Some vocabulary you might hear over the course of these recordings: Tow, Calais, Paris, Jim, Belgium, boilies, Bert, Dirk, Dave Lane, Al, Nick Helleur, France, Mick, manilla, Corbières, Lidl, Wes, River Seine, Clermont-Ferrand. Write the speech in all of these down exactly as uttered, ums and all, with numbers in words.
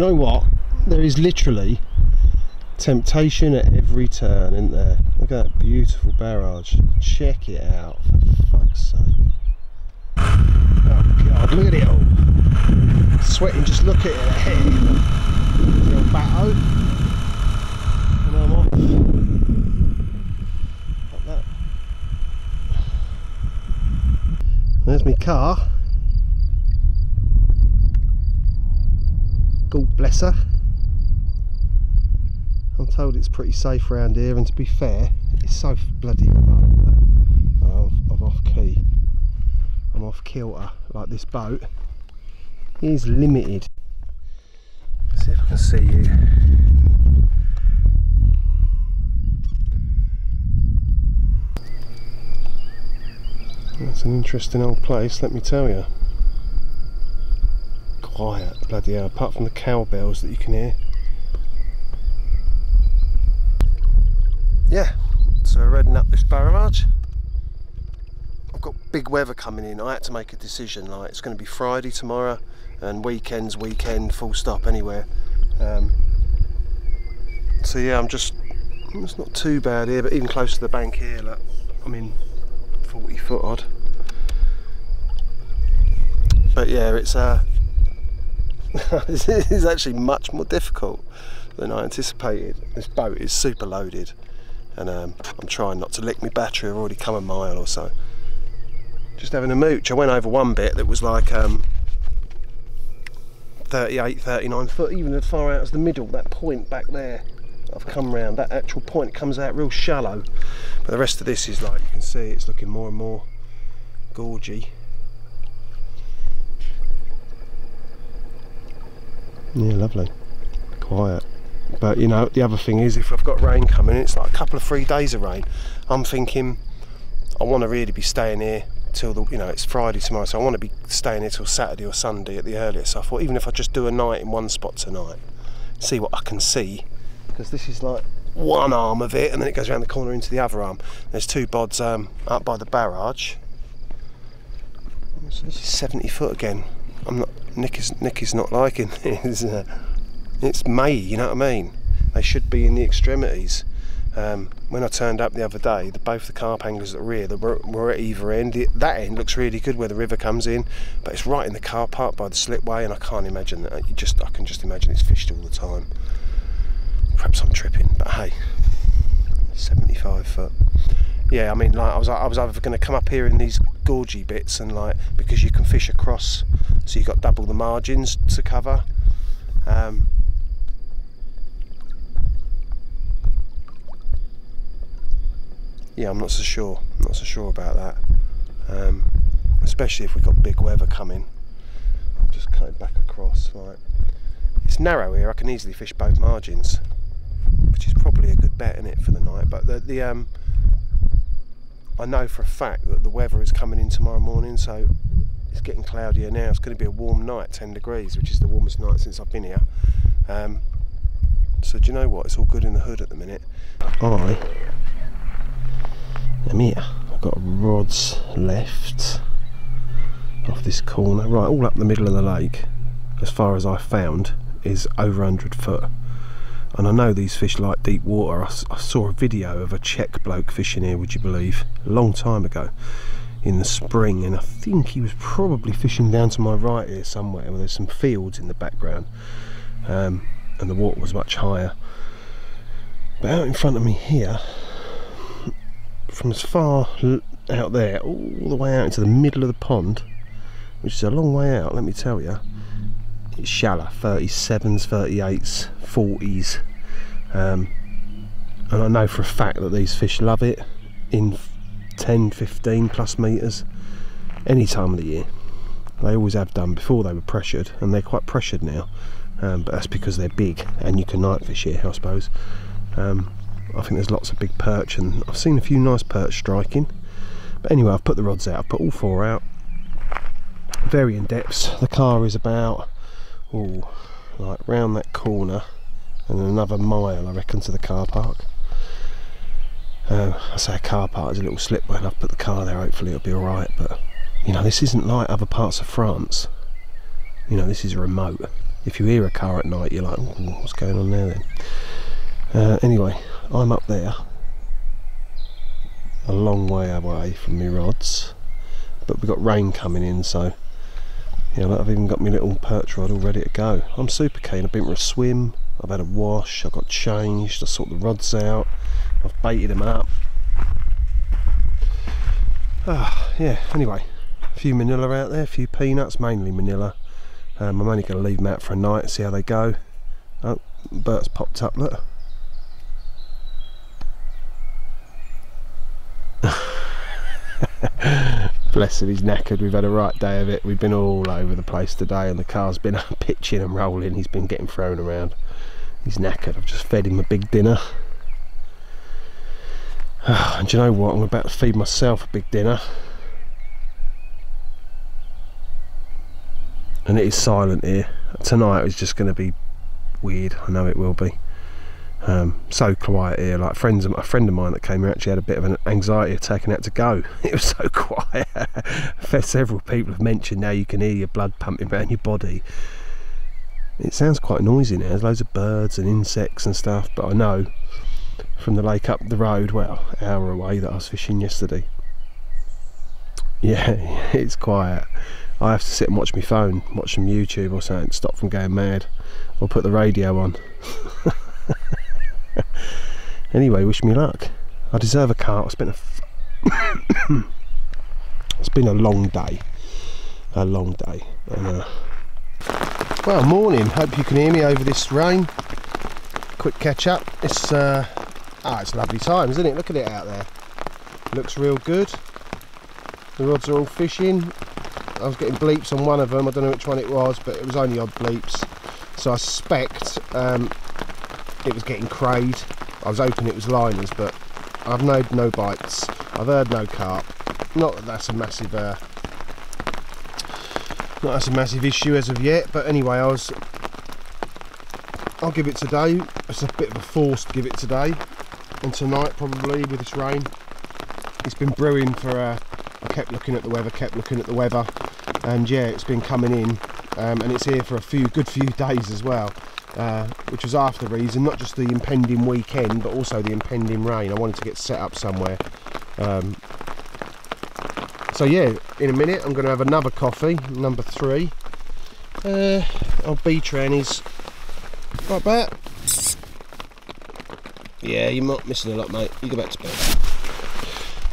Do you know what? There is literally temptation at every turn, isn't there? Look at that beautiful barrage. Check it out, for fuck's sake. Oh God, look at it all. Sweating, just look at it. Little batto. And I'm off. Like that. There's my car. God bless her. I'm told it's pretty safe around here, and to be fair, it's so bloody remote that I'm, I'm off key. I'm off kilter. Like this boat is limited. Let's see if I can see you. That's an interesting old place, let me tell you. Quiet, bloody hell, apart from the cowbells that you can hear. Yeah, so we're heading up this barrage. I've got big weather coming in. I had to make a decision, like it's going to be Friday tomorrow and weekends weekend full stop anywhere. Um, so yeah, I'm just, it's not too bad here, but even close to the bank here, look, I'm in forty foot odd. But yeah, it's uh this is actually much more difficult than I anticipated. This boat is super loaded, and um, I'm trying not to lick my battery. I've already come a mile or so. Just having a mooch. I went over one bit that was like um, thirty-eight, thirty-nine foot, even as far out as the middle, that point back there. I've come round, that actual point comes out real shallow. But the rest of this is like, you can see it's looking more and more gorgy. Yeah, lovely, quiet. But you know, the other thing is, if I've got rain coming, it's like a couple of three days of rain. I'm thinking I want to really be staying here till the, you know, it's Friday tomorrow, so I want to be staying here till Saturday or Sunday at the earliest. So I thought, even if I just do a night in one spot tonight, see what I can see, because this is like one arm of it, and then it goes around the corner into the other arm. There's two bods um, up by the barrage. So this is seventy foot again. I'm not. Nick is Nick is not liking this. Uh, it's May, you know what I mean? They should be in the extremities. Um, when I turned up the other day, the, both the carp anglers at the rear, they were, were at either end. The, that end looks really good where the river comes in, but it's right in the car park by the slipway, and I can't imagine that. You just, I can just imagine it's fished all the time. Perhaps I'm tripping, but hey, seventy-five foot. Yeah, I mean, like I was, I was either going to come up here in these gorgy bits and like, because you can fish across, so you've got double the margins to cover. Um, yeah, I'm not so sure. I'm not so sure about that, um, especially if we've got big weather coming. I'm just cutting back across. Like, it's narrow here. I can easily fish both margins, which is probably a good bet in it for the night. But the, the um. I know for a fact that the weather is coming in tomorrow morning, so it's getting cloudier now. It's going to be a warm night, ten degrees, which is the warmest night since I've been here. Um, so do you know what? It's all good in the hood at the minute. I am here. I've got rods left off this corner. Right, all up the middle of the lake, as far as I found, is over one hundred foot. And I know these fish like deep water. I, I saw a video of a Czech bloke fishing here, would you believe, a long time ago in the spring, and I think he was probably fishing down to my right here somewhere where there's some fields in the background, um, and the water was much higher. But out in front of me here, from as far out there all the way out into the middle of the pond, which is a long way out, let me tell you, it's shallow, thirty-sevens, thirty-eights, forties, um, and I know for a fact that these fish love it in ten, fifteen plus metres any time of the year. They always have done. Before they were pressured, and they're quite pressured now, um, but that's because they're big and you can night fish here, I suppose. um, I think there's lots of big perch, and I've seen a few nice perch striking. But anyway, I've put the rods out, I've put all four out, varying depths. The car is about, oh, like round that corner and another mile I reckon to the car park. um, I say a car park, is a little slipway, and I've put the car there, hopefully it'll be alright. But you know, this isn't like other parts of France, you know, this is remote. if you hear a car at night, you're like, oh, what's going on there then? Uh, anyway, I'm up there, a long way away from my rods, but we've got rain coming in, so you know, I've even got my little perch rod all ready to go. I'm super keen. I've been for a swim, I've had a wash, I've got changed, I sort the rods out, I've baited them up. Ah, yeah, anyway, a few manila out there, a few peanuts, mainly manila. Um, I'm only going to leave them out for a night, see how they go. Oh, Bert's popped up, look. Bless him, he's knackered. We've had a right day of it. We've been all over the place today and the car's been pitching and rolling. He's been getting thrown around. He's knackered. I've just fed him a big dinner. And do you know what? I'm about to feed myself a big dinner. And it is silent here. Tonight is just going to be weird. I know it will be. Um, so quiet here. Like friends, a friend of mine that came here actually had a bit of an anxiety attack and had to go. It was so quiet. Several people have mentioned now you can hear your blood pumping around your body. It sounds quite noisy now. There's loads of birds and insects and stuff. But I know from the lake up the road, well, an hour away, that I was fishing yesterday. Yeah, it's quiet. I have to sit and watch my phone, watch some YouTube or something, stop from going mad, or put the radio on. Anyway, wish me luck. I deserve a cart. It's been a f it's been a long day, a long day. And, uh, well, morning. Hope you can hear me over this rain. Quick catch up. It's uh, ah, it's lovely time, isn't it? Look at it out there. Looks real good. The rods are all fishing. I was getting bleeps on one of them. I don't know which one it was, but it was only odd bleeps. So I suspect um, it was getting crayed. I was hoping it was liners, but I've known no bites. I've heard no carp. Not that that's a massive, uh, not that's a massive issue as of yet. But anyway, I was. I'll give it today. It's a bit of a force to give it today, and tonight probably with this rain. It's been brewing for. Uh, I kept looking at the weather, kept looking at the weather, and yeah, it's been coming in, um, and it's here for a few good few days as well, uh, which was half the reason, not just the impending weekend, but also the impending rain. I wanted to get set up somewhere. Um, so yeah, in a minute I'm going to have another coffee, number three. Uh, I'll be trannies. Right back. Yeah, you're not missing a lot, mate. You go back to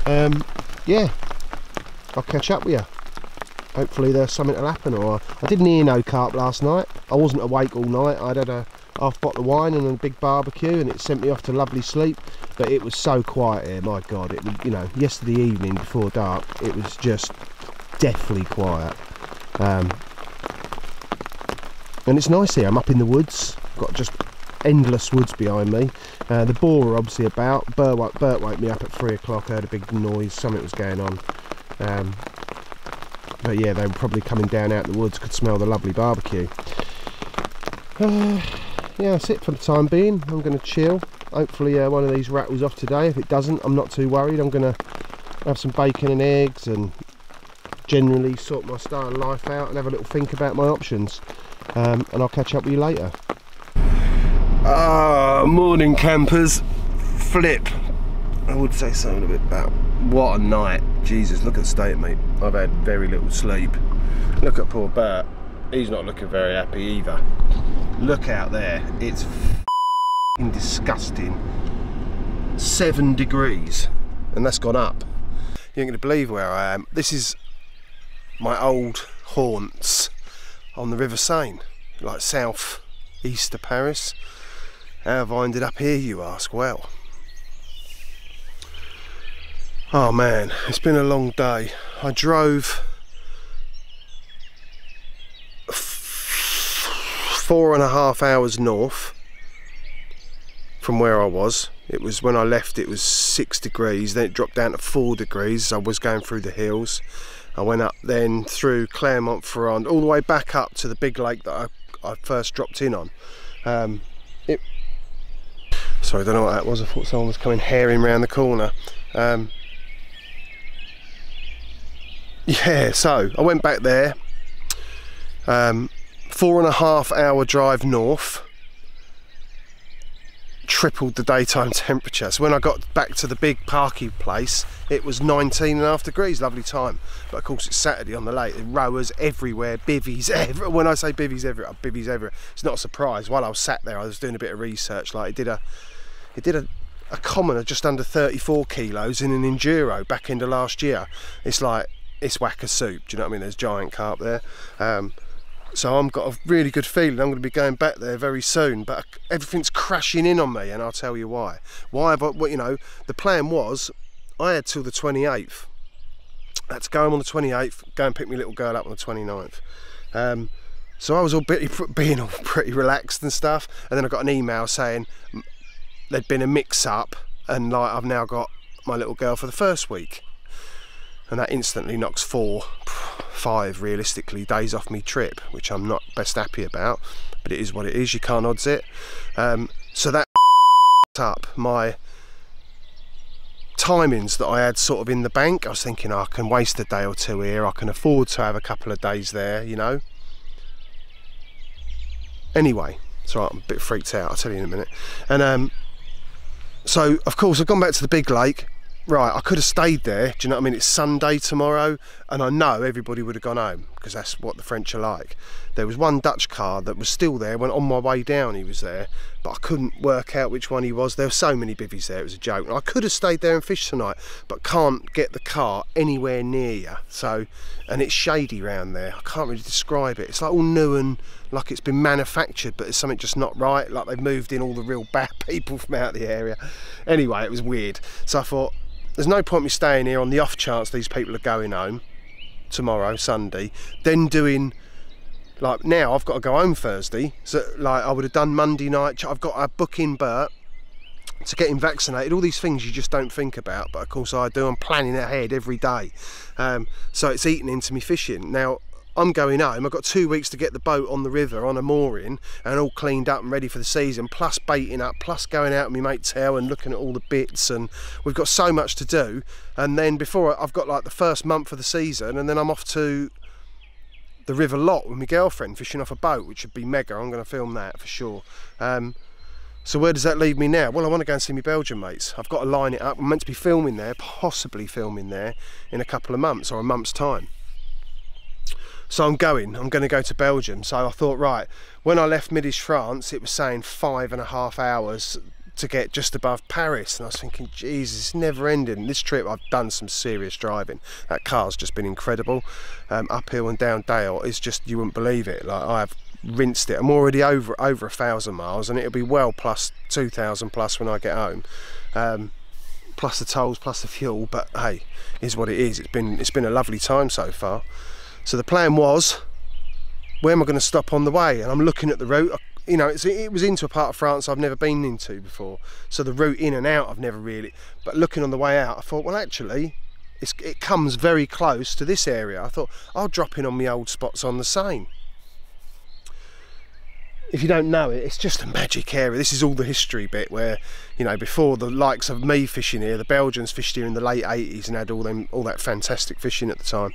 bed. Um, yeah. I'll catch up with you. Hopefully there's something that'll happen. Or I didn't hear no carp last night. I wasn't awake all night. I'd had a half bottle of wine and a big barbecue, and it sent me off to lovely sleep. But it was so quiet here, my God. It, you know, yesterday evening before dark, it was just deathly quiet. Um, and it's nice here. I'm up in the woods. I've got just endless woods behind me. Uh, the boar are obviously about. Bert, Bert woke me up at three o'clock. I heard a big noise. Something was going on. Um, but yeah, they were probably coming down out the woods, could smell the lovely barbecue. Uh, yeah, that's it for the time being. I'm going to chill. Hopefully uh, one of these rattles off today. If it doesn't, I'm not too worried. I'm going to have some bacon and eggs and generally sort my style of life out and have a little think about my options. Um, and I'll catch up with you later. Ah, morning campers. Flip. I would say something a bit about what a night. Jesus, look at the state, mate. I've had very little sleep. Look at poor Bert. He's not looking very happy either. Look out there. It's f***ing disgusting. Seven degrees. And that's gone up. You ain't going to believe where I am. This is my old haunts on the River Seine. Like south east of Paris. How have I ended up here, you ask? Well. Oh man, it's been a long day. I drove four and a half hours north from where I was. It was when I left, it was six degrees, then it dropped down to four degrees. I was going through the hills. I went up then through Clermont-Ferrand, all the way back up to the big lake that I, I first dropped in on. Um, it, sorry, I don't know what that was. I thought someone was coming herring round the corner. Um, Yeah, so I went back there, um, Four and a half hour drive north, tripled the daytime temperature. So when I got back to the big parky place, it was nineteen and a half degrees, lovely time. But of course it's Saturday on the lake, rowers everywhere, bivvies everywhere. When I say bivvies everywhere, bivvies everywhere. It's not a surprise. While I was sat there, I was doing a bit of research. Like it did a, it did a, a commoner just under thirty-four kilos in an enduro back end of last year. It's like, it's whacker soup, do you know what I mean? There's giant carp there. Um, So I've got a really good feeling I'm going to be going back there very soon, but everything's crashing in on me, and I'll tell you why. Why have I, well, you know, the plan was I had till the twenty-eighth. I had to go home on the twenty-eighth, go and pick my little girl up on the twenty-ninth. Um, so I was all pretty, being all pretty relaxed and stuff, and then I got an email saying there'd been a mix-up, and like I've now got my little girl for the first week. And that instantly knocks four, five, realistically, days off me trip, which I'm not best happy about, but it is what it is, you can't odds it. Um, so that up my timings that I had sort of in the bank. I was thinking, oh, I can waste a day or two here, I can afford to have a couple of days there, you know. Anyway, it's all right, I'm a bit freaked out, I'll tell you in a minute. And um, so, of course, I've gone back to the big lake. Right, I could have stayed there, do you know what I mean? It's Sunday tomorrow, and I know everybody would have gone home, because that's what the French are like. There was one Dutch car that was still there, went on my way down, he was there, but I couldn't work out which one he was. There were so many bivvies there, it was a joke. And I could have stayed there and fished tonight, but can't get the car anywhere near you. So, and it's shady round there, I can't really describe it. It's like all new and like it's been manufactured, but there's something just not right, like they've moved in all the real bad people from out the area. Anyway, it was weird. So I thought, there's no point me staying here on the off chance these people are going home tomorrow, Sunday, then doing, like now I've got to go home Thursday, so like I would have done Monday night, I've got to book in Bert to get him vaccinated, all these things you just don't think about, but of course I do, I'm planning ahead every day. Um, so it's eating into me fishing. Now I'm going home, I've got two weeks to get the boat on the river, on a mooring, and all cleaned up and ready for the season, plus baiting up, plus going out with my mate Tow and looking at all the bits, and we've got so much to do. And then before, I've got like the first month of the season, and then I'm off to the River Lot with my girlfriend, fishing off a boat, which would be mega, I'm going to film that for sure. Um, so where does that leave me now? Well, I want to go and see my Belgian mates. I've got to line it up, I'm meant to be filming there, possibly filming there, in a couple of months, or a month's time. So I'm going, I'm going to go to Belgium. So I thought, right, when I left Midish France, it was saying five and a half hours to get just above Paris. And I was thinking, Jesus, it's never ending. This trip, I've done some serious driving. That car's just been incredible. Um, uphill and down dale, it's just, you wouldn't believe it. Like, I've rinsed it. I'm already over over a thousand miles, and it'll be well plus two thousand plus when I get home. Um, plus the tolls, plus the fuel, but hey, is what it is. It's been, it's been a lovely time so far. So the plan was, where am I going to stop on the way? And I'm looking at the route, you know, it's, it was into a part of France I've never been into before. So the route in and out, I've never really, but looking on the way out, I thought, well, actually, it's, it comes very close to this area. I thought, I'll drop in on my old spots on the Seine. If you don't know it, it's just a magic area. This is all the history bit where, you know, before the likes of me fishing here, the Belgians fished here in the late eighties and had all them, all that fantastic fishing at the time.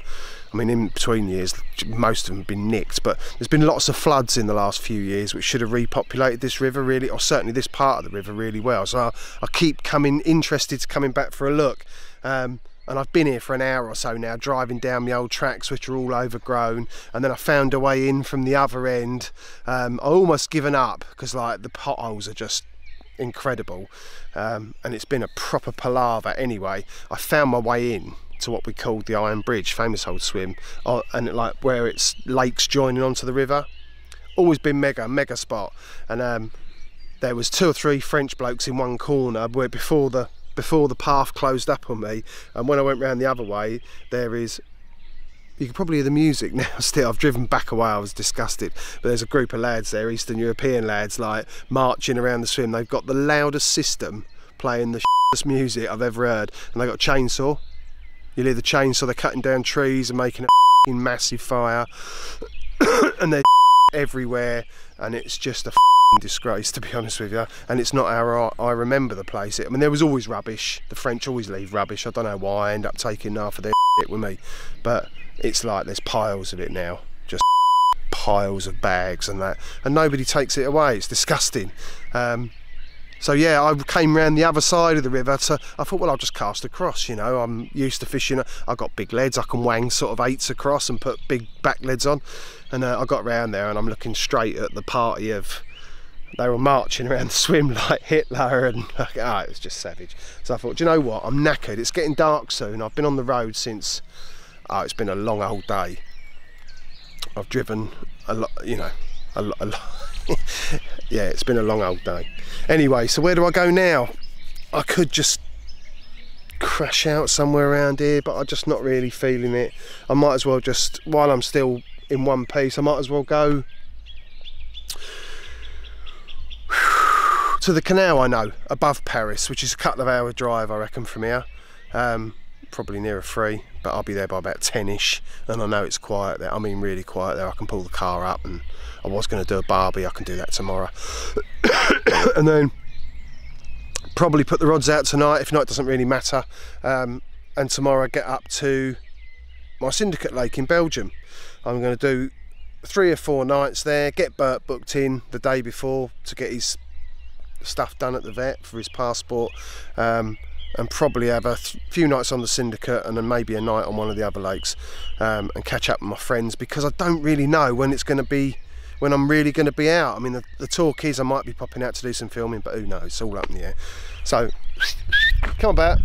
I mean, in between years, most of them have been nicked, but there's been lots of floods in the last few years which should have repopulated this river really, or certainly this part of the river really well. So I, I keep coming, interested to coming back for a look. Um, and I've been here for an hour or so now, driving down the old tracks which are all overgrown, and then I found a way in from the other end. um, I almost given up because like the potholes are just incredible, um, and it's been a proper palaver. Anyway, I found my way in to what we called the Iron Bridge, famous old swim, uh, and like where it's lakes joining onto the river. Always been mega mega spot. And um, there was two or three French blokes in one corner where before the before the path closed up on me, and when I went round the other way, there is, you can probably hear the music now still, I've driven back away, I was disgusted, but there's a group of lads there, Eastern European lads, like marching around the swim. They've got the loudest system playing the shittiest music I've ever heard, and they've got a chainsaw. You'll hear the chainsaw, they're cutting down trees and making a massive fire, and they're everywhere, and it's just a disgrace, to be honest with you. And it's not how I remember the place. I mean, there was always rubbish, the French always leave rubbish, I don't know why I end up taking half of their shit with me, but it's like there's piles of it now, just piles of bags and that, and nobody takes it away. It's disgusting. Um, so yeah, I came round the other side of the river, so I thought, well, I'll just cast across, you know, I'm used to fishing, I've got big leads, I can wang sort of eights across and put big back leads on. And uh, I got round there and I'm looking straight at the party of, they were marching around the swim like Hitler, and oh, it was just savage. So I thought, do you know what, I'm knackered, it's getting dark soon, I've been on the road since, oh, it's been a long old day. I've driven a lot, you know, a lot, a lot. Yeah, it's been a long old day. Anyway, so where do I go now? I could just crash out somewhere around here, but I'm just not really feeling it. I might as well just, while I'm still in one piece, I might as well go to the canal I know, above Paris, which is a couple of hour drive, I reckon, from here. Um, probably nearer three, but I'll be there by about ten-ish, and I know it's quiet there. I mean, really quiet there. I can pull the car up, and I was going to do a barbie. I can do that tomorrow. And then probably put the rods out tonight. If not, it doesn't really matter. Um, and tomorrow I get up to my Syndicate Lake in Belgium. I'm going to do three or four nights there, get Bert booked in the day before to get his stuff done at the vet for his passport, um, and probably have a few nights on the Syndicate and then maybe a night on one of the other lakes, um, and catch up with my friends, because I don't really know when it's going to be, when I'm really going to be out. I mean, the, the talk is I might be popping out to do some filming, but who knows, it's all up in the air. So, come on, Bert.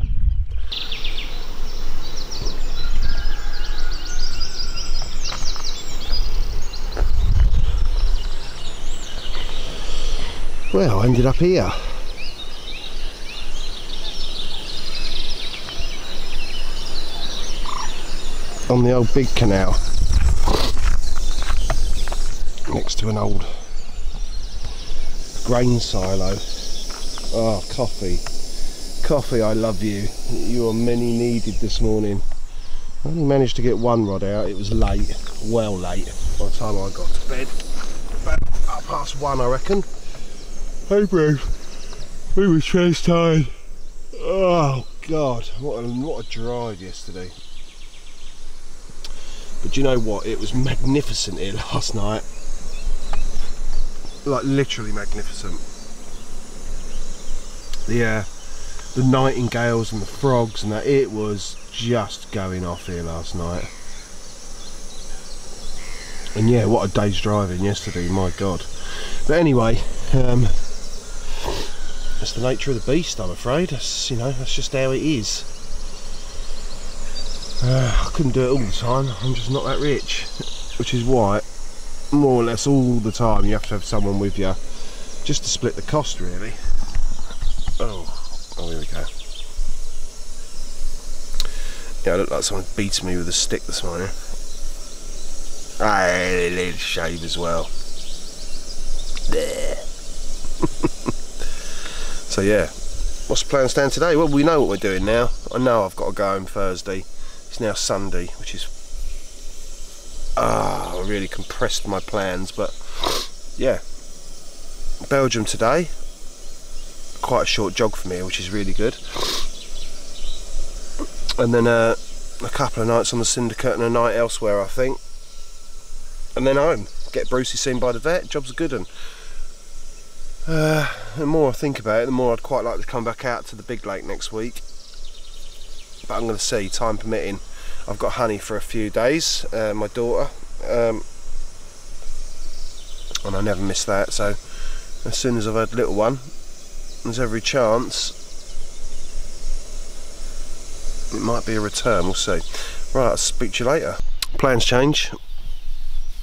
Well, I ended up here. On the old big canal. Next to an old grain silo. Ah, coffee. Coffee, I love you. You are many needed this morning. I only managed to get one rod out. It was late, well late, by the time I got to bed. About half past one, I reckon. Hey bro, we were chased tired. Oh God, what a, what a drive yesterday. But do you know what, it was magnificent here last night. Like literally magnificent. The, uh, the nightingales and the frogs and that, it was just going off here last night. And yeah, what a day's driving yesterday, my God. But anyway, um, that's the nature of the beast, I'm afraid. That's, you know, that's just how it is. Uh, I couldn't do it all the time. I'm just not that rich, which is why, more or less, all the time you have to have someone with you, just to split the cost, really. Oh, oh, here we go. Yeah, I look like someone beat me with a stick this morning. I need to shave as well. There. So yeah, what's the plan stand today? Well, we know what we're doing now. I know I've got to go home Thursday. It's now Sunday, which is, ah, oh, I really compressed my plans, but yeah, Belgium today. Quite a short jog for me, which is really good. And then uh, a couple of nights on the Syndicate and a night elsewhere, I think. And then home, get Brucey seen by the vet. Job's a good one. Uh, the more I think about it, the more I'd quite like to come back out to the big lake next week. But I'm going to see, time permitting. I've got honey for a few days, uh, my daughter, um, and I never miss that. So as soon as I've had little one, there's every chance it might be a return. We'll see. Right, I'll speak to you later. Plans change.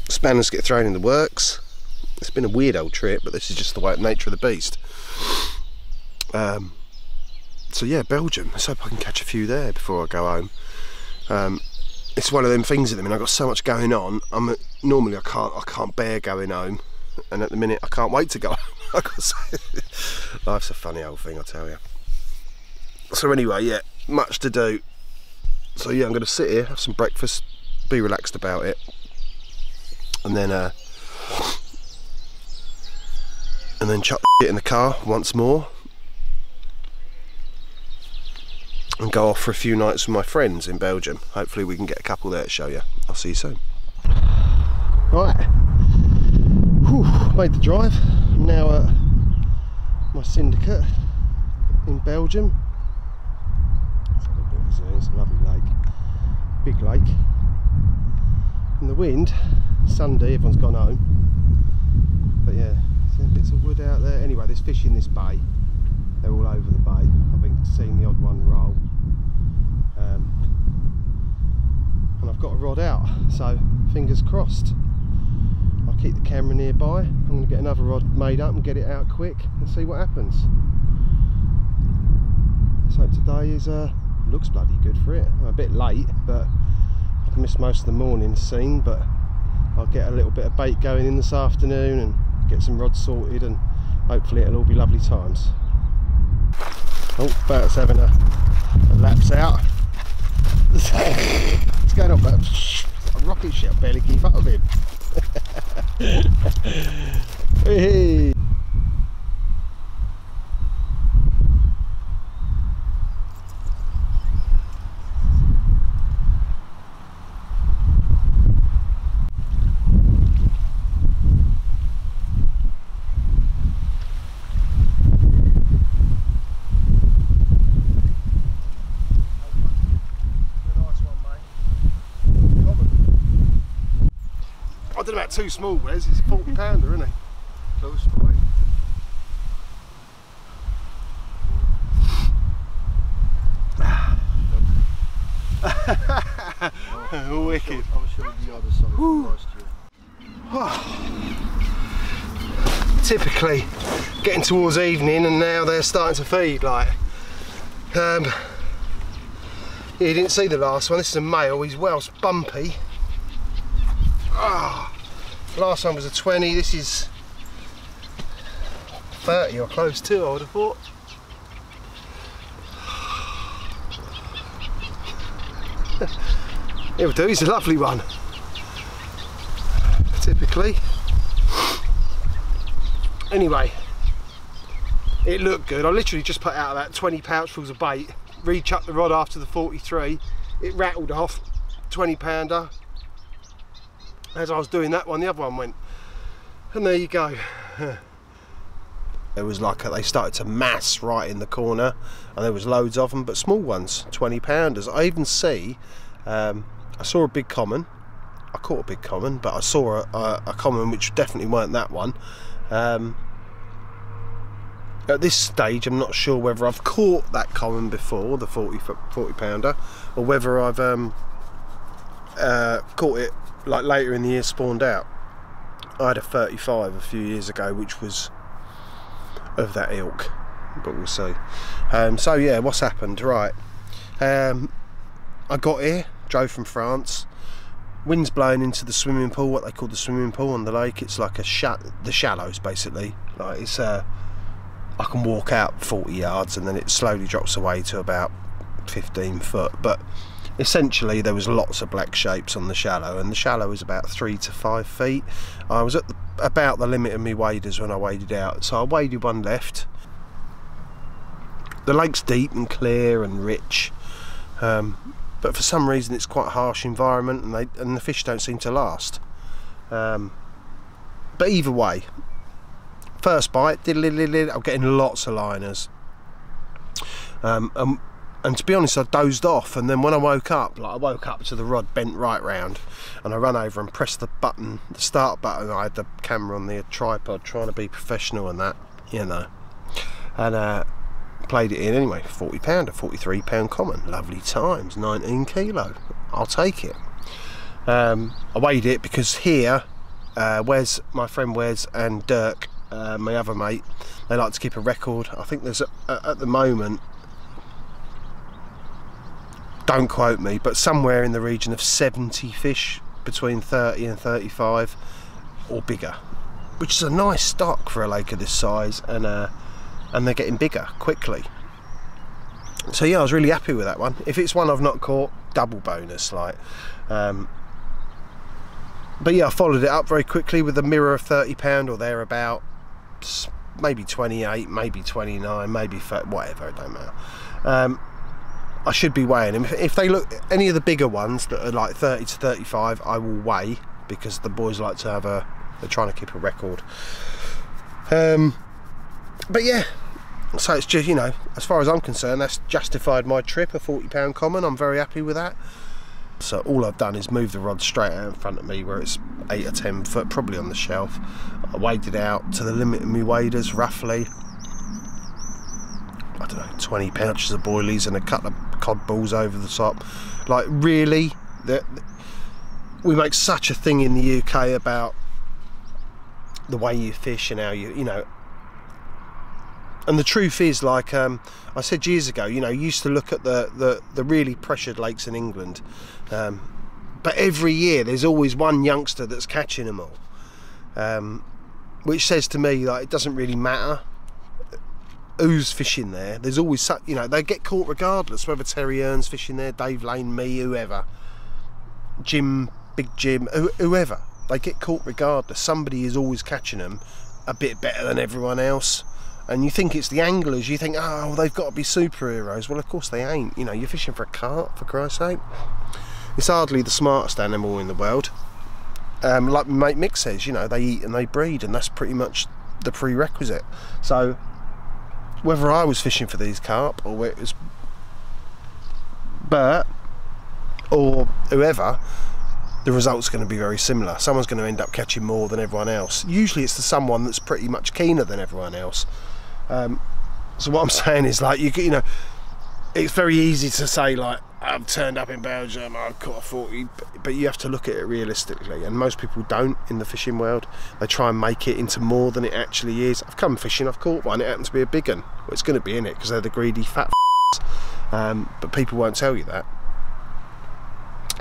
Spanners get thrown in the works. It's been a weird old trip, but this is just the way, nature of the beast. Um, so yeah, Belgium. Let's hope I can catch a few there before I go home. Um, it's one of them things at the minute. I've got so much going on. I'm normally I can't I can't bear going home, and at the minute I can't wait to go home. Life's a funny old thing, I tell you. So anyway, yeah, much to do. So yeah, I'm going to sit here, have some breakfast, be relaxed about it. And then, uh, and then chuck the shit in the car once more, and go off for a few nights with my friends in Belgium. Hopefully, we can get a couple there to show you. I'll see you soon. All right. made the drive. I'm now at my syndicate in Belgium. It's a little bit of a zoo, it's a lovely lake, big lake. And the wind, Sunday, everyone's gone home. But yeah, there's bits of wood out there. Anyway, there's fish in this bay. They're all over the bay. I've been seeing the odd one roll. Um, and I've got a rod out, so fingers crossed. I'll keep the camera nearby. I'm going to get another rod made up and get it out quick and see what happens. So today is uh, looks bloody good for it. I'm a bit late, but I've missed most of the morning scene, but I'll get a little bit of bait going in this afternoon and get some rods sorted, and hopefully it'll all be lovely times. Oh, Bert's having a, a lapse out. It's going on, Bert? A rocket ship, I barely keep up with him. Hey. I don't know about too small, Wes. He's a forty pounder, isn't he? Close boy. Wicked. I'll show you the other side last year. Typically, getting towards evening, and now they're starting to feed. Like, um, yeah, you didn't see the last one. This is a male. He's Welsh bumpy. Ah. Oh. Last one was a twenty, this is thirty or close to, I would have thought. He'll do, he's a lovely one. Typically. Anyway, it looked good. I literally just put out about twenty pouchfuls of bait, rechucked the rod after the forty-three, it rattled off, twenty pounder. As I was doing that one, the other one went, and there you go. There was like a, they started to mass right in the corner, and there was loads of them, but small ones, twenty pounders. I even see, um, I saw a big common. I caught a big common, but I saw a, a, a common which definitely weren't that one. Um, at this stage, I'm not sure whether I've caught that common before, the forty pounder, or whether I've um, uh, caught it. Like later in the year, spawned out. I had a thirty-five a few years ago, which was of that ilk, but we'll see. Um, so yeah, what's happened? Right, um, I got here, drove from France. Wind's blowing into the swimming pool, what they call the swimming pool on the lake. It's like a shat, the shallows basically. Like it's, uh, I can walk out forty yards, and then it slowly drops away to about fifteen foot, but. Essentially there was lots of black shapes on the shallow, and the shallow is about three to five feet. I was at the, about the limit of my waders when I waded out, so I waded one left. The lake's deep and clear and rich, um, but for some reason it's quite a harsh environment, and, they, and the fish don't seem to last. Um, but either way, first bite, I'm getting lots of liners. Um, and And to be honest, I dozed off, and then when I woke up, like I woke up to the rod bent right round, and I ran over and pressed the button, the start button. I had the camera on the tripod, trying to be professional and that, you know. And uh, played it in anyway. forty pounder, forty-three pound common, lovely times, nineteen kilo. I'll take it. Um, I weighed it because here, uh, Wes, my friend Wes, and Dirk, uh, my other mate, they like to keep a record. I think there's a, a, at the moment. Don't quote me, but somewhere in the region of seventy fish, between thirty and thirty-five or bigger, which is a nice stock for a lake of this size, and uh, and they're getting bigger quickly. So yeah, I was really happy with that one. If it's one I've not caught, double bonus, like. Um, but yeah, I followed it up very quickly with a mirror of thirty pound or thereabout, maybe twenty-eight, maybe twenty-nine, maybe thirty, whatever, it don't matter. Um, I should be weighing them. If they look, any of the bigger ones that are like thirty to thirty-five, I will weigh, because the boys like to have a, they're trying to keep a record. Um, but yeah, so it's just, you know, as far as I'm concerned, that's justified my trip, a forty pound common. I'm very happy with that. So all I've done is move the rod straight out in front of me where it's eight or ten foot, probably on the shelf. I weighed it out to the limit of me waders, roughly, I don't know, twenty pouches of boilies and a couple of cod balls over the top. Like, really, the, the, we make such a thing in the U K about the way you fish and how you, you know, and the truth is, like um, I said years ago, you know, you used to look at the, the, the really pressured lakes in England, um, but every year there's always one youngster that's catching them all, um, which says to me, like, it doesn't really matter who's fishing there. There's always such, you know, they get caught regardless, whether Terry Earn's fishing there, Dave Lane, me, whoever, Jim, Big Jim, wh whoever, they get caught regardless. Somebody is always catching them a bit better than everyone else. And you think it's the anglers, you think, oh, well, they've got to be superheroes. Well, of course they ain't. You know, you're fishing for a carp, for Christ's sake. It's hardly the smartest animal in the world. Um, like my mate Mick says, you know, they eat and they breed, and that's pretty much the prerequisite. So whether I was fishing for these carp, or it was Bert, or whoever, the result's going to be very similar. Someone's going to end up catching more than everyone else. Usually it's the someone that's pretty much keener than everyone else. Um, so what I'm saying is, like, you, you know, it's very easy to say, like, I've turned up in Belgium, I've caught a forty, but, but you have to look at it realistically, and most people don't in the fishing world. They try and make it into more than it actually is. I've come fishing, I've caught one, it happened to be a big one. Well, it's going to be in it because they're the greedy fat f***s, um, but people won't tell you that.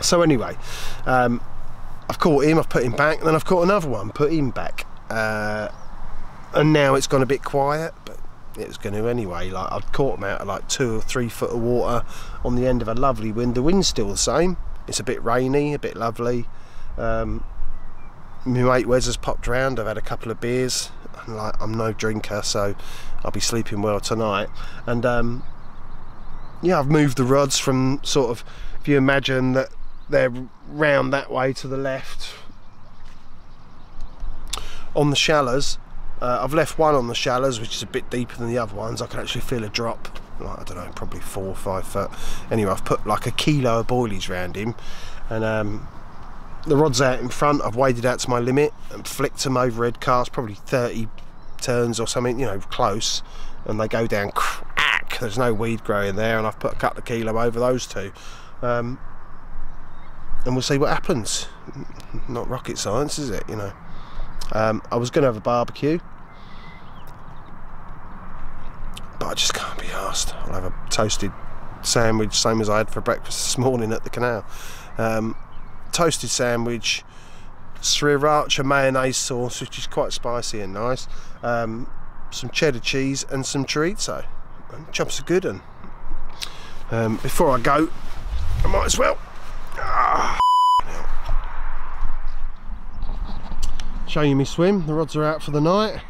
So anyway, um, I've caught him, I've put him back, and then I've caught another one, put him back. Uh, and now it's gone a bit quiet, but it was going to anyway. Like, I've caught them out of like two or three foot of water on the end of a lovely wind. The wind's still the same. It's a bit rainy, a bit lovely. Um, my mate Wes has popped round. I've had a couple of beers. I'm like, I'm no drinker, so I'll be sleeping well tonight. And um, yeah, I've moved the rods from sort of, if you imagine that they're round that way to the left on the shallows. Uh, I've left one on the shallows, which is a bit deeper than the other ones. I can actually feel a drop, like, I don't know, probably four or five foot. Anyway, I've put like a kilo of boilies round him, and um, the rod's out in front. I've waded out to my limit and flicked them overhead cast, probably thirty turns or something, you know, close, and they go down crack. There's no weed growing there, and I've put a couple of kilo over those two. Um, and we'll see what happens. Not rocket science, is it, you know? Um, I was going to have a barbecue, but I just can't be arsed. I'll have a toasted sandwich, same as I had for breakfast this morning at the canal. Um, toasted sandwich, sriracha mayonnaise sauce, which is quite spicy and nice, um, some cheddar cheese and some chorizo. Chumps are good. And um, before I go, I might as well ah, show you me swim. The rods are out for the night.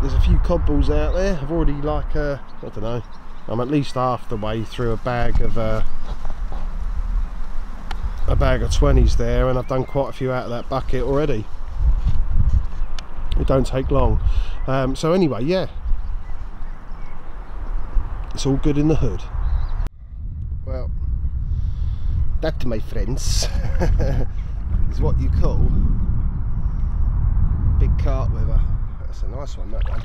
There's a few cod balls out there. I've already, like, uh, I don't know, I'm at least half the way through a bag of uh, a bag of twenties there, and I've done quite a few out of that bucket already. It don't take long. Um, so anyway, yeah, it's all good in the hood. Well, that, my friends, is what you call big carp weather. That's a nice one, that one.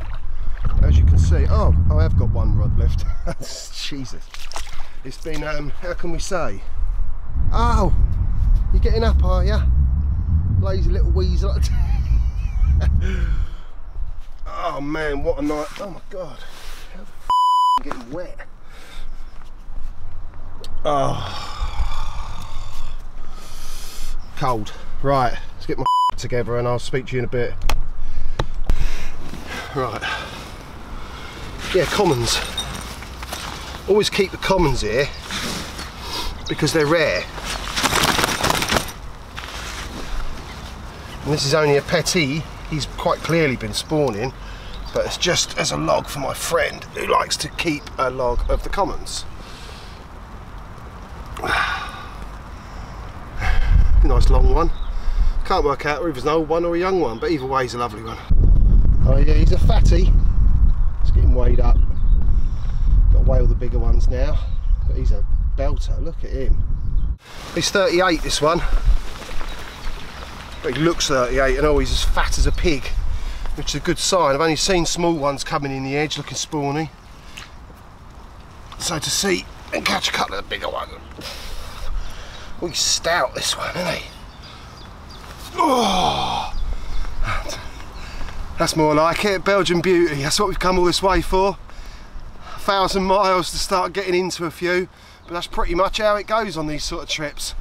As you can see, oh, I have got one rod left. Jesus, it's been, um, how can we say? Oh, you're getting up, are you? Lazy little weasel. Oh man, what a night. Oh my God. Getting wet. Oh, cold. Right, let's get my together and I'll speak to you in a bit. Right, yeah, commons. Always keep the commons here because they're rare. And this is only a petit. He's quite clearly been spawning, but it's just as a log for my friend who likes to keep a log of the commons. nice long one. Can't work out if it's an old one or a young one, but either way he's a lovely one. Oh yeah, he's a fatty. Let's get him weighed up. Got to weigh all the bigger ones now. But he's a belter, look at him. He's thirty-eight, this one. But he looks thirty-eight and oh, he's as fat as a pig, which is a good sign. I've only seen small ones coming in the edge looking spawny. So to see and catch a couple of the bigger ones. Oh, he's stout, this one, isn't he? Oh, that's more like it, Belgian beauty. That's what we've come all this way for. A thousand miles to start getting into a few, but that's pretty much how it goes on these sort of trips.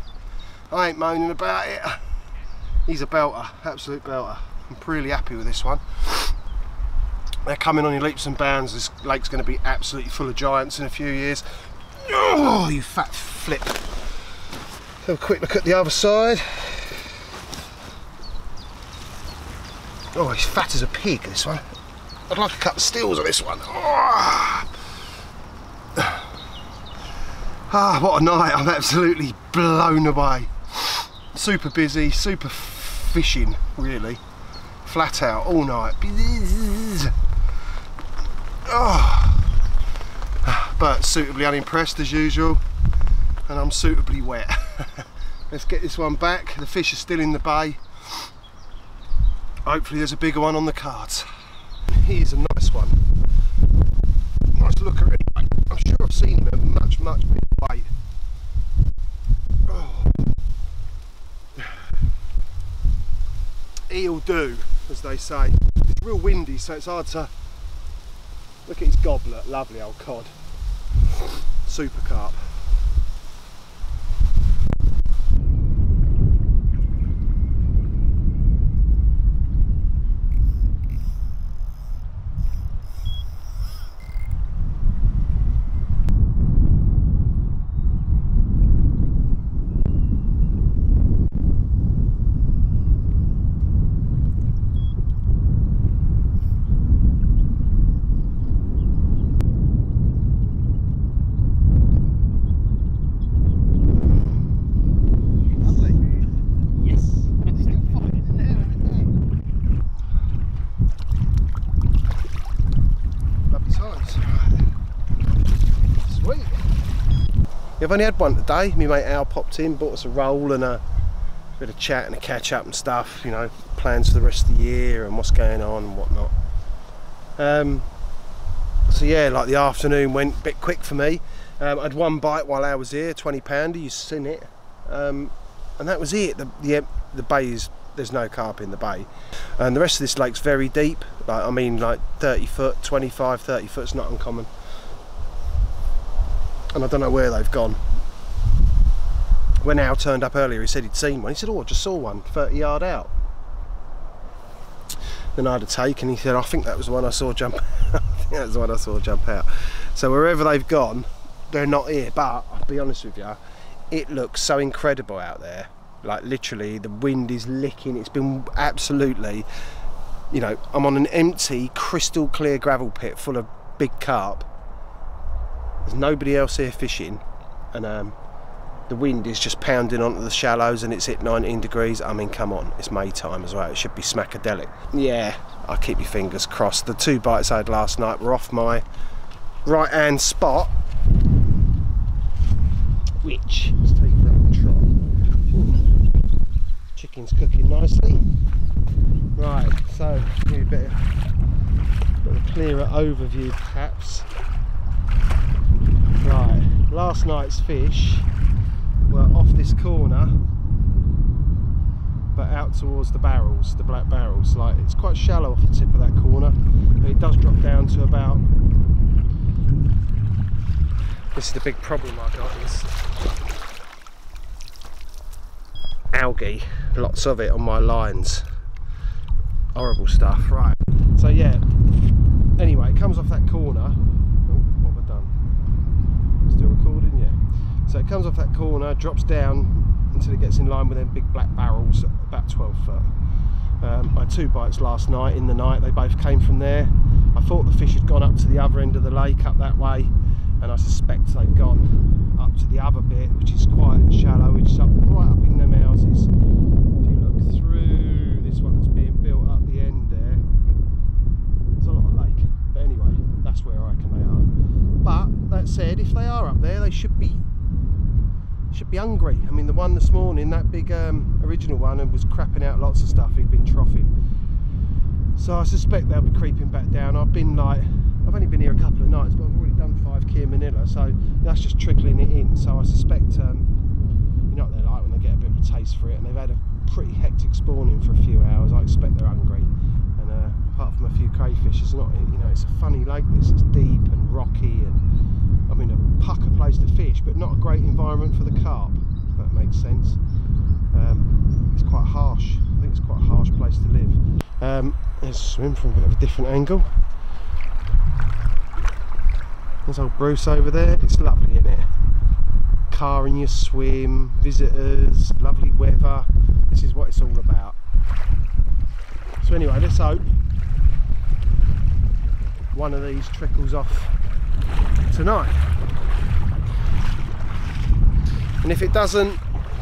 I ain't moaning about it. He's a belter, absolute belter. I'm really happy with this one. They're coming on in leaps and bounds. This lake's going to be absolutely full of giants in a few years. Oh, you fat flip. Have a quick look at the other side. Oh, he's fat as a pig, this one. I'd like a couple of steals on this one. Oh. Ah, what a night. I'm absolutely blown away. Super busy, super fishing, really. Flat out, all night. Oh. But suitably unimpressed as usual. And I'm suitably wet. Let's get this one back. The fish are still in the bay. Hopefully there's a bigger one on the cards. Here's a nice one. Nice looker anyway. I'm sure I've seen him at much, much bigger weight. Oh. He'll do, as they say. It's real windy, so it's hard to... Look at his goblet, lovely old cod. Super carp. I've only had one today. My mate Al popped in, bought us a roll and a bit of chat and a catch up and stuff, you know, plans for the rest of the year and what's going on and whatnot. Um, so yeah, like the afternoon went a bit quick for me. Um, I had one bite while I was here, twenty pounder, you've seen it. Um, and that was it. The, the, the bay is, there's no carp in the bay. And the rest of this lake's very deep. Like, I mean, like thirty foot, twenty-five, thirty foot's not uncommon. And I don't know where they've gone. When Al turned up earlier, he said he'd seen one. He said, oh, I just saw one, thirty yard out. Then I had a take and he said, I think that was the one I saw jump out. I think that was the one I saw jump out. So wherever they've gone, they're not here. But I'll be honest with you, it looks so incredible out there. Like literally, the wind is licking. It's been absolutely, you know, I'm on an empty, crystal clear gravel pit full of big carp. There's nobody else here fishing, and um, the wind is just pounding onto the shallows and it's hit nineteen degrees. I mean, come on, it's May time as well. It should be smackadelic. Yeah, I'll keep your fingers crossed. The two bites I had last night were off my right hand spot, which, let's take for a trot. Chicken's cooking nicely. Right, so give you a bit of, a bit of a clearer overview perhaps. Right, last night's fish were off this corner but out towards the barrels, the black barrels. Like, it's quite shallow off the tip of that corner, but it does drop down to about... This is the big problem I got, is algae, lots of it on my lines. Horrible stuff, right. So yeah, anyway, it comes off that corner. Recording, yeah. So it comes off that corner, drops down until it gets in line with them big black barrels at about twelve foot. Um, I had two bites last night, in the night, they both came from there. I thought the fish had gone up to the other end of the lake, up that way, and I suspect they've gone up to the other bit, which is quite shallow, which is up right up in them houses. If you look through this one that's being built up the end there, there's a lot of lake. But anyway, that's where I reckon they are. But that said, if they are up there, they should be should be hungry. I mean, the one this morning, that big um, original one, and was crapping out lots of stuff. He'd been troughing, so I suspect they'll be creeping back down. I've been like, I've only been here a couple of nights, but I've already done five K in Manila, so that's just trickling it in. So I suspect, um, you know what they're like when they get a bit of a taste for it, and they've had a pretty hectic spawning for a few hours. I expect they're hungry. And uh, apart from a few crayfish, it's not, you know, it's a funny lake. This it's deep and rocky, and I mean a pucker place to fish, but not a great environment for the carp. If that makes sense. Um, it's quite harsh. I think it's quite a harsh place to live. Um, let's swim from a bit of a different angle. There's old Bruce over there. It's lovely, isn't it? Car in your swim, visitors, lovely weather. This is what it's all about. So anyway, let's hope one of these trickles off tonight. And if it doesn't,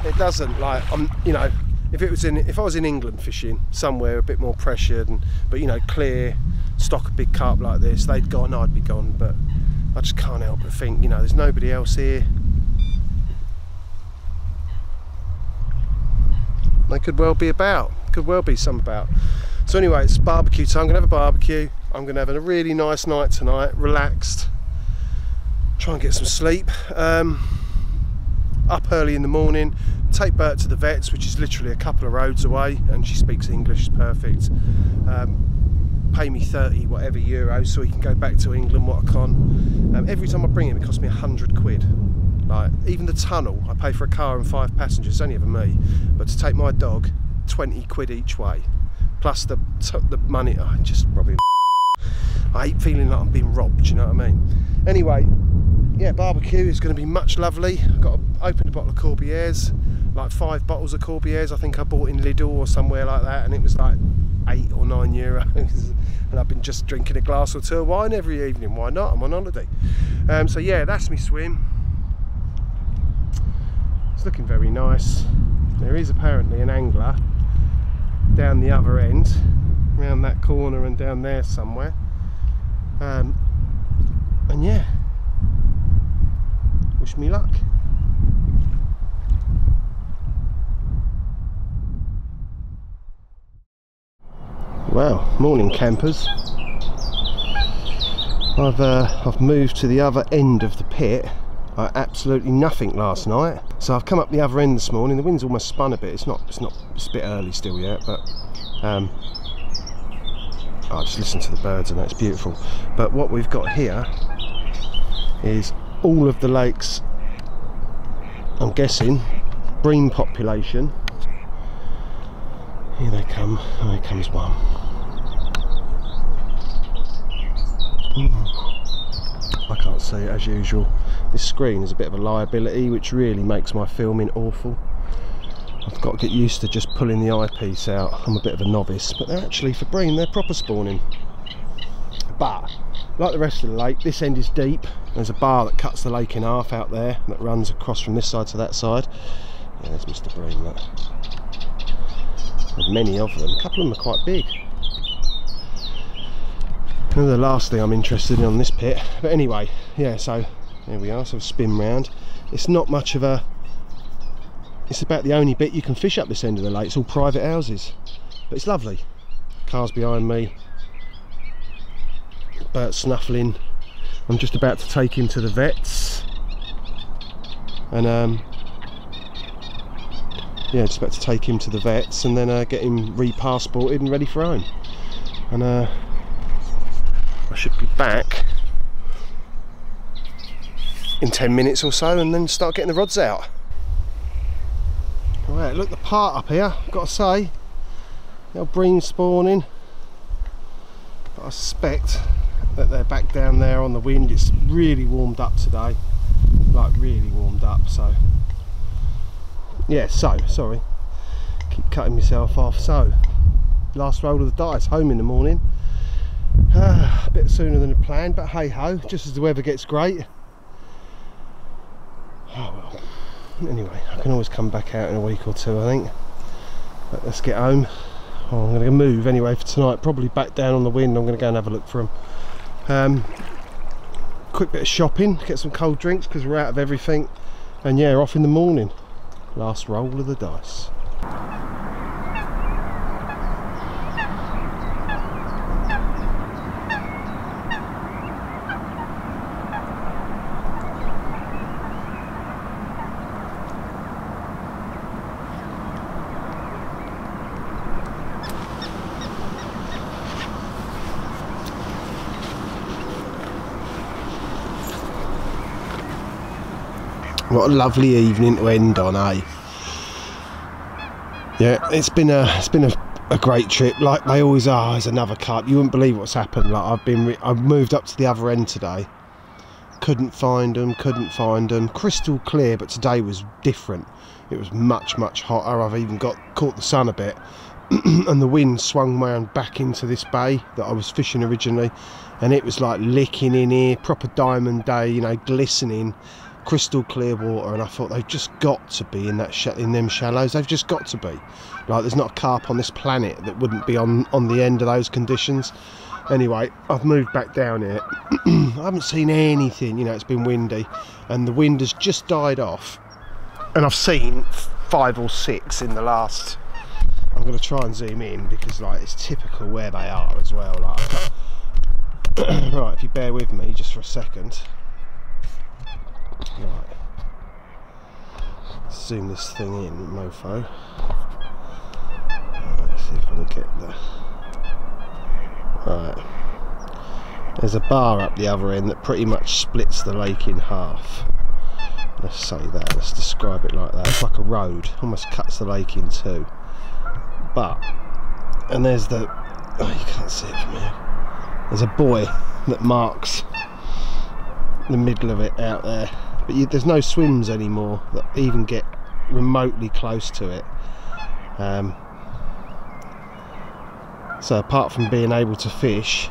it doesn't. Like, I'm, you know, if it was in, if I was in England fishing somewhere a bit more pressured and, but you know, clear, stock a big carp like this, they'd gone, I'd be gone, but. I just can't help but think, you know, there's nobody else here. They could well be about, could well be some about. So anyway, it's barbecue time. I'm gonna have a barbecue. I'm gonna have a really nice night tonight, relaxed. Try and get some sleep. Um, up early in the morning, take Bert to the vets, which is literally a couple of roads away, and she speaks English, perfect. Um, Pay me thirty whatever euros so he can go back to England. What a con! Um, every time I bring him, it costs me a hundred quid. Like even the tunnel, I pay for a car and five passengers. It's only ever me, but to take my dog, twenty quid each way, plus the the money. I oh, just robbing. I hate feeling like I'm being robbed. You know what I mean? Anyway, yeah, barbecue is going to be much lovely. I've got to open a bottle of Corbières, like five bottles of Corbières. I think I bought in Lidl or somewhere like that, and it was like eight or nine euros. And I've been just drinking a glass or two of wine every evening. Why not? I'm on holiday. Um, so yeah, that's me swim. It's looking very nice. There is apparently an angler down the other end, around that corner and down there somewhere. Um, and yeah, wish me luck. Wow, morning campers. I've uh, I've moved to the other end of the pit. I absolutely nothing last night, so I've come up the other end this morning. The wind's almost spun a bit. It's not it's not it's a bit early still yet, but um, I just listen to the birds and that's beautiful. But what we've got here is all of the lakes. I'm guessing bream population. Here they come. Oh, here comes one. I can't see it as usual. This screen is a bit of a liability, which really makes my filming awful. I've got to get used to just pulling the eyepiece out. I'm a bit of a novice, but they're actually for bream, they're proper spawning. But like the rest of the lake, this end is deep. There's a bar that cuts the lake in half out there that runs across from this side to that side. Yeah, there's Mister Bream. That. There's many of them. A couple of them are quite big. And the last thing I'm interested in on this pit, but anyway, yeah, so there we are. So spin round. It's not much of a, it's about the only bit you can fish up this end of the lake. It's all private houses, but it's lovely. Cars behind me, Bert snuffling. I'm just about to take him to the vets, and um yeah, just about to take him to the vets and then uh, get him re-passported and ready for home. And uh I should be back in ten minutes or so and then start getting the rods out. Alright, look the part up here, I've got to say. Little bream spawning. But I suspect that they're back down there on the wind. It's really warmed up today. Like really warmed up, so yeah, so sorry. Keep cutting myself off. So last roll of the dice, home in the morning. Uh, a bit sooner than planned, but hey ho, just as the weather gets great. Oh well, anyway, I can always come back out in a week or two, I think. But let's get home. Oh, I'm going to move anyway for tonight, probably back down on the wind. I'm going to go and have a look for them. Um, quick bit of shopping, get some cold drinks because we're out of everything, and yeah, off in the morning. Last roll of the dice. What a lovely evening to end on, eh? Yeah, it's been a it's been a, a great trip. Like they always are, there's another cup. You wouldn't believe what's happened. Like I've been, I've moved up to the other end today. Couldn't find them, couldn't find them. Crystal clear, but today was different. It was much much hotter. I've even got caught the sun a bit, and the wind swung round back into this bay that I was fishing originally, and it was like licking in here, proper diamond day, you know, glistening. Crystal clear water, and I thought they've just got to be in that sh in them shallows. They've just got to be. Like there's not a carp on this planet that wouldn't be on on the end of those conditions. Anyway, I've moved back down here. I haven't seen anything. You know, it's been windy, and the wind has just died off. And I've seen five or six in the last. I'm going to try and zoom in because like it's typical where they are as well. Like, right, if you bear with me just for a second. Right, let's zoom this thing in, mofo. Right, let's see if I can get the. Right, there's a bar up the other end that pretty much splits the lake in half. Let's say that, let's describe it like that. It's like a road, almost cuts the lake in two. But, and there's the. Oh, you can't see it from here. There's a buoy that marks the middle of it out there, but you, there's no swims anymore that even get remotely close to it, um, so apart from being able to fish.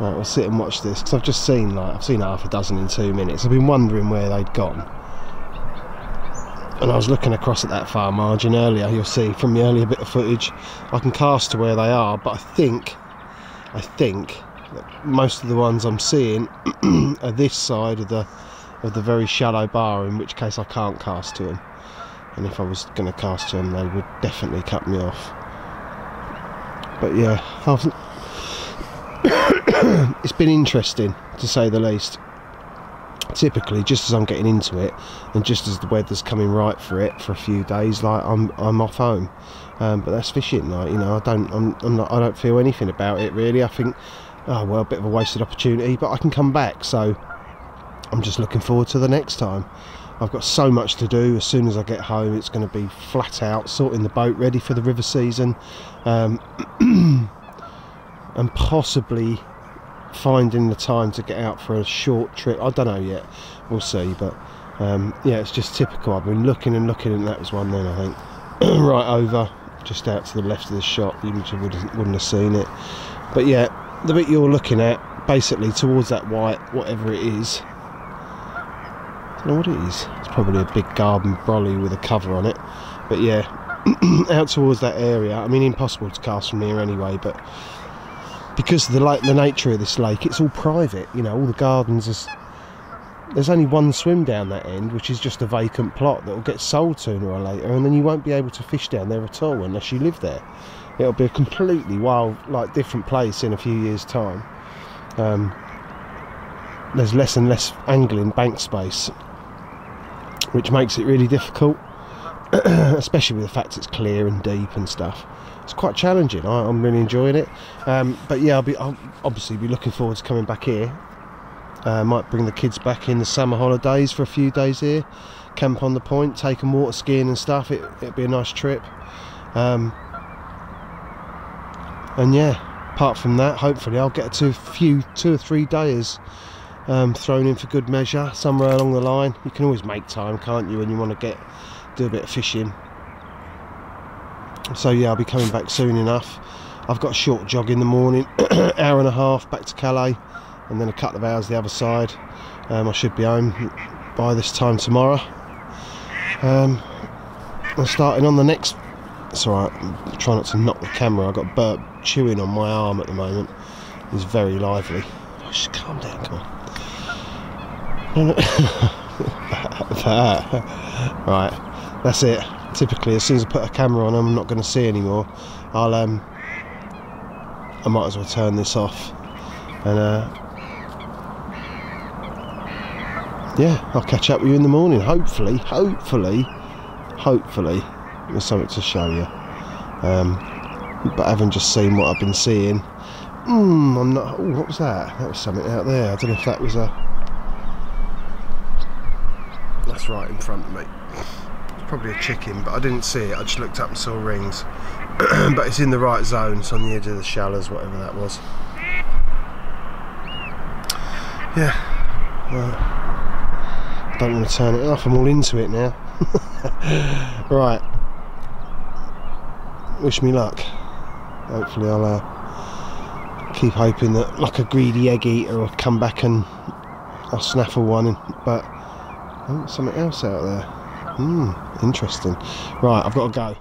Right, we'll sit and watch this because I've just seen like I've seen half a dozen in two minutes. I've been wondering where they'd gone, and I was looking across at that far margin earlier. You'll see from the earlier bit of footage I can cast to where they are, but I think I think most of the ones I'm seeing are this side of the of the very shallow bar, in which case I can't cast to them, and if I was going to cast to them they would definitely cut me off. But yeah, I've it's been interesting to say the least. Typically just as I'm getting into it and just as the weather's coming right for it for a few days, like I'm I'm off home, um, but that's fishing. Like, you know, I don't I'm, I'm not I don't feel anything about it really. I think, oh well, a bit of a wasted opportunity, but I can come back, so I'm just looking forward to the next time. I've got so much to do. As soon as I get home it's going to be flat out sorting the boat ready for the river season, um, and possibly finding the time to get out for a short trip. I don't know yet, we'll see, but um, yeah, it's just typical. I've been looking and looking, and that was one then, I think. Right over just out to the left of the shop, you wouldn't, wouldn't have seen it, but yeah, the bit you're looking at, basically towards that white, whatever it is, I don't know what it is, it's probably a big garden brolly with a cover on it, but yeah, out towards that area. I mean, impossible to cast from here anyway, but because of the, like, the nature of this lake, it's all private, you know, all the gardens is, there's only one swim down that end, which is just a vacant plot that will get sold sooner or later, and then you won't be able to fish down there at all unless you live there. It'll be a completely wild, like, different place in a few years' time. Um, there's less and less angling bank space, which makes it really difficult, especially with the fact it's clear and deep and stuff. It's quite challenging. I, I'm really enjoying it. Um, but yeah, I'll be I'll obviously be looking forward to coming back here. Uh, might bring the kids back in the summer holidays for a few days here, camp on the point, take them water skiing and stuff. It, it'll be a nice trip. Um, And yeah, apart from that, hopefully I'll get to a few two or three days um, thrown in for good measure somewhere along the line. You can always make time, can't you, when you want to get do a bit of fishing. So yeah, I'll be coming back soon enough. I've got a short jog in the morning, hour and a half back to Calais, and then a couple of hours the other side. Um, I should be home. by this time tomorrow. Um, I'm starting on the next. It's alright, I'm trying not to knock the camera. I've got Bert chewing on my arm at the moment. He's very lively. Oh, just calm down, come on. No, no. that, that. Right, that's it. Typically, as soon as I put a camera on, I'm not going to see anymore. I'll, um, I might as well turn this off. And, uh, yeah, I'll catch up with you in the morning. Hopefully, hopefully, hopefully, there's something to show you. Um, but having just seen what I've been seeing, mm, I'm not. Oh, what was that? That was something out there. I don't know if that was a. That's right in front of me. It's probably a chicken, but I didn't see it. I just looked up and saw rings. But it's in the right zone. It's on the edge of the shallows, whatever that was. Yeah. Well, don't want to turn it off, I'm all into it now. Right, wish me luck. Hopefully I'll uh, keep hoping that, like a greedy egg eater, I'll come back and I'll snaffle one. And, but oh, something else out there. Hmm, interesting. Right, I've got to go.